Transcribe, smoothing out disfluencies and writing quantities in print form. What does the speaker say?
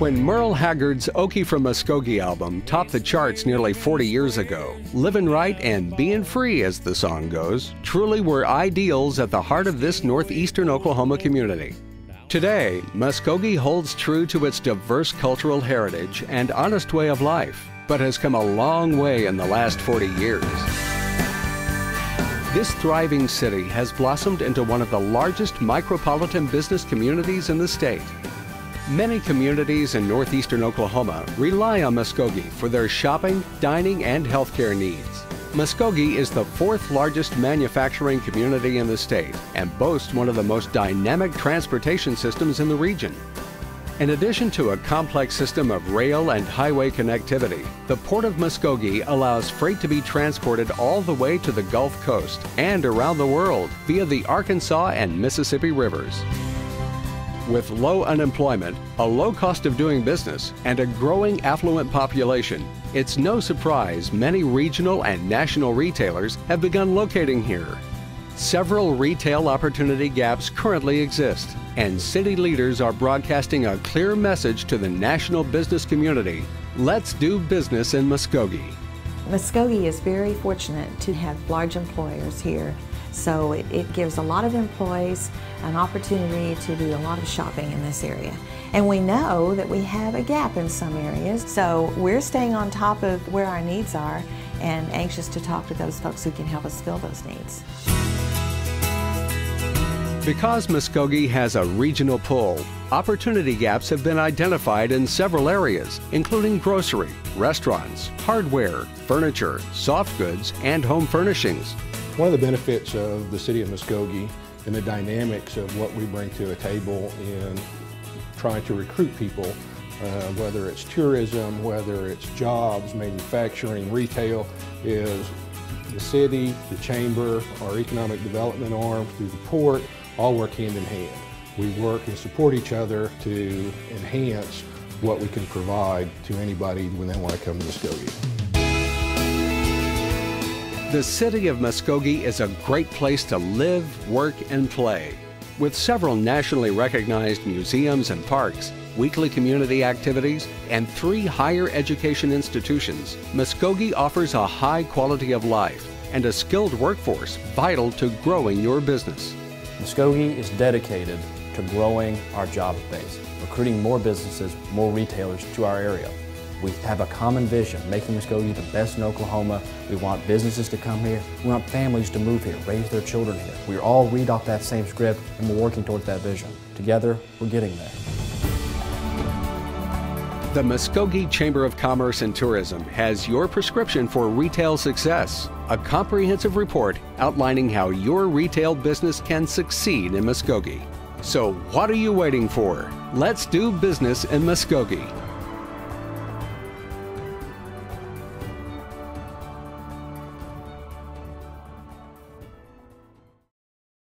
When Merle Haggard's Okie from Muskogee album topped the charts nearly 40 years ago, living right and being free, as the song goes, truly were ideals at the heart of this northeastern Oklahoma community. Today, Muskogee holds true to its diverse cultural heritage and honest way of life, but has come a long way in the last 40 years. This thriving city has blossomed into one of the largest micropolitan business communities in the state. Many communities in northeastern Oklahoma rely on Muskogee for their shopping, dining, and healthcare needs. Muskogee is the fourth largest manufacturing community in the state and boasts one of the most dynamic transportation systems in the region. In addition to a complex system of rail and highway connectivity, the Port of Muskogee allows freight to be transported all the way to the Gulf Coast and around the world via the Arkansas and Mississippi rivers. With low unemployment, a low cost of doing business, and a growing affluent population, it's no surprise many regional and national retailers have begun locating here. Several retail opportunity gaps currently exist, and city leaders are broadcasting a clear message to the national business community: let's do business in Muskogee. Muskogee is very fortunate to have large employers here, so it gives a lot of employees an opportunity to do a lot of shopping in this area. And we know that we have a gap in some areas, so we're staying on top of where our needs are and anxious to talk to those folks who can help us fill those needs. Because Muskogee has a regional pull, opportunity gaps have been identified in several areas, including grocery, restaurants, hardware, furniture, soft goods, and home furnishings. One of the benefits of the city of Muskogee and the dynamics of what we bring to a table in trying to recruit people, whether it's tourism, whether it's jobs, manufacturing, retail, is the city, the chamber, our economic development arm through the port, all work hand in hand. We work and support each other to enhance what we can provide to anybody when they want to come to Muskogee. The city of Muskogee is a great place to live, work, and play. With several nationally recognized museums and parks, weekly community activities, and 3 higher education institutions, Muskogee offers a high quality of life and a skilled workforce vital to growing your business. Muskogee is dedicated to growing our job base, recruiting more businesses, more retailers to our area. We have a common vision, making Muskogee the best in Oklahoma. We want businesses to come here. We want families to move here, raise their children here. We all read off that same script, and we're working towards that vision. Together, we're getting there. The Muskogee Chamber of Commerce and Tourism has your prescription for retail success, a comprehensive report outlining how your retail business can succeed in Muskogee. So what are you waiting for? Let's do business in Muskogee.